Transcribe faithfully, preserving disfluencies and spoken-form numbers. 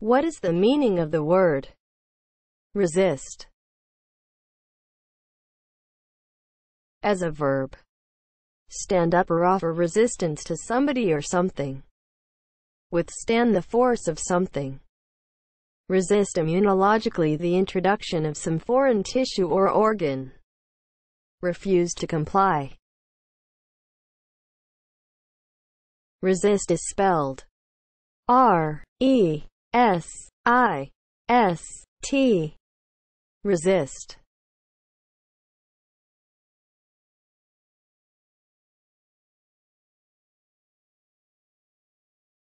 What is the meaning of the word resist as a verb? Stand up or offer resistance to somebody or something. Withstand the force of something. Resist immunologically the introduction of some foreign tissue or organ. Refuse to comply. Resist is spelled R E S I S T. Resist.